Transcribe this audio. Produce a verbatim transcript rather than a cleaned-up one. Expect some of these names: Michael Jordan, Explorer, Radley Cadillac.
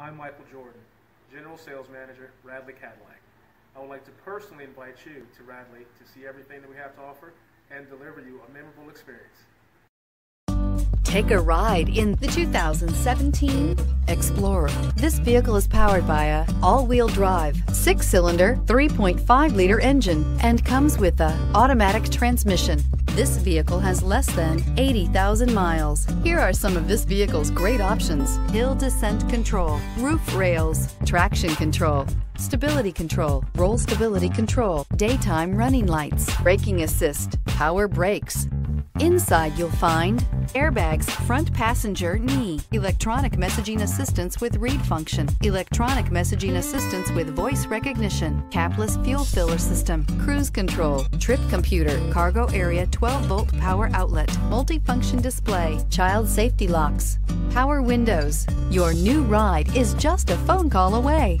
I'm Michael Jordan, General Sales Manager, Radley Cadillac. I would like to personally invite you to Radley to see everything that we have to offer and deliver you a memorable experience. Take a ride in the two thousand seventeen Explorer. This vehicle is powered by a all-wheel drive, six-cylinder, three point five liter engine and comes with a automatic transmission. This vehicle has less than eighty thousand miles. Here are some of this vehicle's great options: hill descent control, roof rails, traction control, stability control, roll stability control, daytime running lights, braking assist, power brakes. Inside you'll find airbags, front passenger knee, electronic messaging assistance with read function, electronic messaging assistance with voice recognition, capless fuel filler system, cruise control, trip computer, cargo area twelve volt power outlet, multifunction display, child safety locks, power windows. Your new ride is just a phone call away.